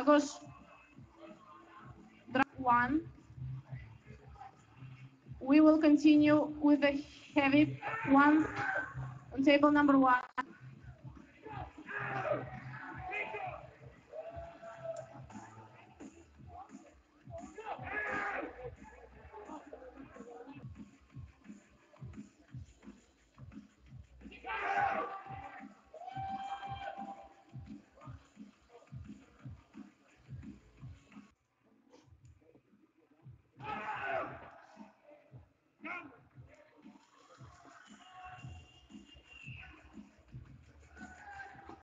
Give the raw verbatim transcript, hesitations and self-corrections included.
uh, goes drop one. We will continue with the heavy one on table number one.